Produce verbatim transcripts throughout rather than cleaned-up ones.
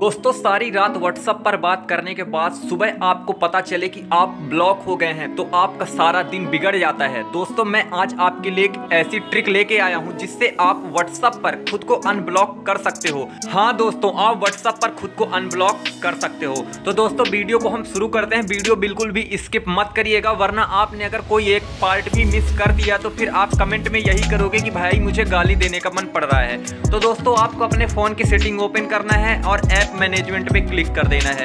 दोस्तों सारी रात व्हाट्सएप पर बात करने के बाद सुबह आपको पता चले कि आप ब्लॉक हो गए हैं तो आपका सारा दिन बिगड़ जाता है। दोस्तों मैं आज आपके लिए एक ऐसी ट्रिक लेके आया हूं जिससे आप व्हाट्सएप पर खुद को अनब्लॉक कर सकते हो। हाँ दोस्तों, आप व्हाट्सएप पर खुद को अनब्लॉक कर सकते हो। तो दोस्तों वीडियो को हम शुरू करते हैं। वीडियो बिल्कुल भी स्किप मत करिएगा, वरना आपने अगर कोई एक पार्ट भी मिस कर दिया तो फिर आप कमेंट में यही करोगे कि भाई मुझे गाली देने का मन पड़ रहा है। तो दोस्तों आपको अपने फ़ोन की सेटिंग ओपन करना है और ऐप मैनेजमेंट पे क्लिक कर देना है।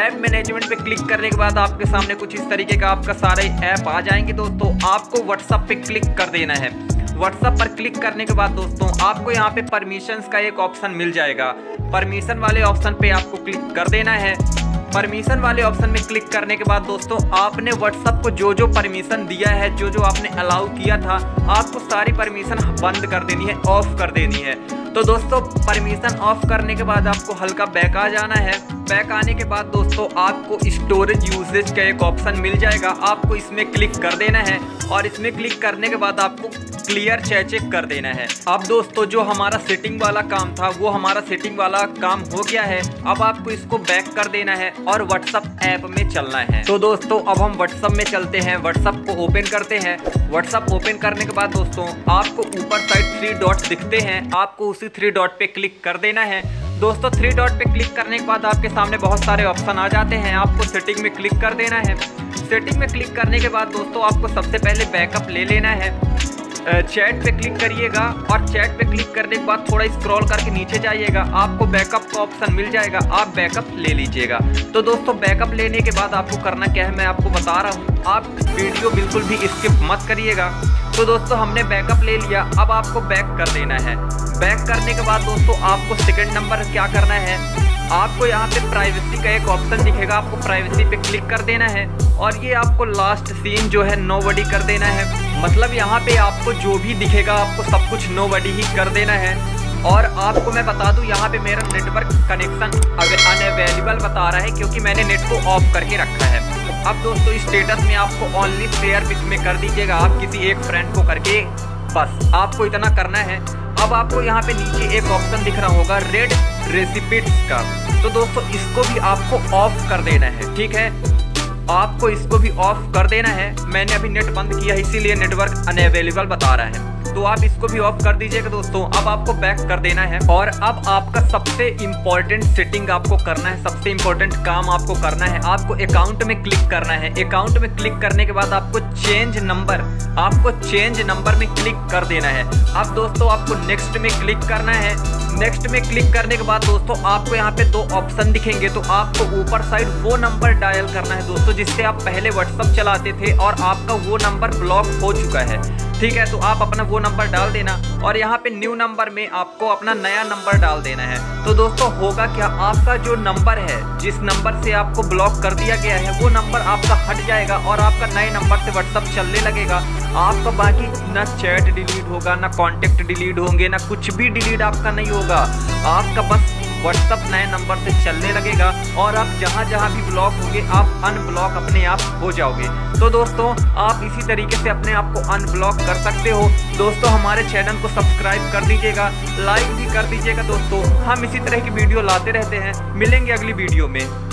ऐप मैनेजमेंट पे क्लिक करने के बाद आपके सामने कुछ इस तरीके का आपका सारे ऐप आ जाएंगे। दोस्तों आपको WhatsApp पे क्लिक कर देना है। WhatsApp पर क्लिक करने के बाद दोस्तों आपको यहाँ पे परमिशंस का एक ऑप्शन मिल जाएगा। परमिशन वाले ऑप्शन पे आपको क्लिक कर देना है। परमिशन वाले ऑप्शन में क्लिक करने के बाद दोस्तों आपने WhatsApp को जो जो परमिशन दिया है, जो जो आपने अलाउ किया था, आपको सारी परमिशन बंद कर देनी है, ऑफ कर देनी है। तो दोस्तों परमिशन ऑफ करने के बाद आपको हल्का बैक आ जाना है। बैक आने के बाद दोस्तों आपको स्टोरेज यूजेज का एक ऑप्शन मिल जाएगा, आपको इसमें क्लिक कर देना है और इसमें क्लिक करने के बाद आपको क्लियर चेक कर देना है। अब दोस्तों जो हमारा सेटिंग वाला काम था वो हमारा सेटिंग वाला काम हो गया है। अब आपको इसको बैक कर देना है और WhatsApp ऐप में चलना है। तो दोस्तों अब हम WhatsApp में चलते हैं, WhatsApp को ओपन करते हैं। WhatsApp ओपन करने के बाद दोस्तों आपको ऊपर साइड थ्री डॉट दिखते हैं, आपको उसी थ्री डॉट पे क्लिक कर देना है। दोस्तों थ्री डॉट पे क्लिक करने के बाद आपके सामने बहुत सारे ऑप्शन आ जाते हैं, आपको सेटिंग में क्लिक कर देना है। सेटिंग में क्लिक करने के बाद दोस्तों आपको सबसे पहले बैकअप ले लेना है। चैट पे क्लिक करिएगा और चैट पे क्लिक करने के बाद थोड़ा स्क्रॉल करके नीचे जाइएगा, आपको बैकअप का ऑप्शन मिल जाएगा, आप बैकअप ले लीजिएगा। तो दोस्तों बैकअप लेने के बाद आपको करना क्या है मैं आपको बता रहा हूँ, आप वीडियो बिल्कुल भी स्किप मत करिएगा। तो दोस्तों हमने बैकअप ले लिया, अब आपको बैक कर देना है। बैक करने के बाद दोस्तों आपको सेकंड नंबर क्या करना है, आपको यहाँ पे प्राइवेसी का एक ऑप्शन दिखेगा, आपको प्राइवेसी पे क्लिक कर देना है और ये आपको लास्ट सीन जो है नोबडी कर देना है। मतलब यहाँ पे आपको जो भी दिखेगा आपको सब कुछ नोबडी ही कर देना है। और आपको मैं बता दूँ यहाँ पे मेरा नेटवर्क कनेक्शन अनअवेलेबल बता रहा है क्योंकि मैंने नेट को ऑफ करके रखा है। अब दोस्तों स्टेटस में आपको ऑनली शेयर विथ में कर दीजिएगा, आप किसी एक फ्रेंड को करके, बस आपको इतना करना है। अब आपको यहाँ पे नीचे एक ऑप्शन दिख रहा होगा रेड रेसिपिट्स का, तो दोस्तों इसको भी आपको ऑफ कर देना है। ठीक है, आपको इसको भी ऑफ कर देना है। मैंने अभी नेट बंद किया है इसीलिए नेटवर्क अनअवेलेबल बता रहा है, तो आप इसको भी ऑफ कर दीजिएगा। दोस्तों अब आपको बैक कर देना है और अब आपका सबसे इम्पोर्टेंट सेटिंग आपको करना है, सबसे इम्पोर्टेंट काम आपको करना है, आपको अकाउंट में क्लिक करना है। अकाउंट में क्लिक करने के बाद आपको चेंज नंबर, आपको चेंज नंबर में क्लिक कर देना है। अब दोस्तों आपको नेक्स्ट में क्लिक करना है। नेक्स्ट में क्लिक करने के बाद दोस्तों आपको यहाँ पे दो ऑप्शन दिखेंगे, तो आपको ऊपर साइड वो नंबर डायल करना है दोस्तों जिससे आप पहले WhatsApp चलाते थे और आपका वो नंबर ब्लॉक हो चुका है। ठीक है, तो आप अपना वो नंबर डाल देना और यहाँ पे न्यू नंबर में आपको अपना नया नंबर डाल देना है। तो दोस्तों होगा क्या, आपका जो नंबर है, जिस नंबर से आपको ब्लॉक कर दिया गया है, वो नंबर आपका हट जाएगा और आपका नए नंबर से WhatsApp चलने लगेगा। आपका बाकी ना चैट डिलीट होगा, ना कॉन्टेक्ट डिलीट होंगे, ना कुछ भी डिलीट आपका नहीं होगा। आपका बस WhatsApp नए नंबर से चलने लगेगा और आप जहाँ जहाँ भी ब्लॉक होंगे आप अनब्लॉक अपने आप हो जाओगे। तो दोस्तों आप इसी तरीके से अपने आप को अनब्लॉक कर सकते हो। दोस्तों हमारे चैनल को सब्सक्राइब कर दीजिएगा, लाइक भी कर दीजिएगा। दोस्तों हम इसी तरह की वीडियो लाते रहते हैं, मिलेंगे अगली वीडियो में।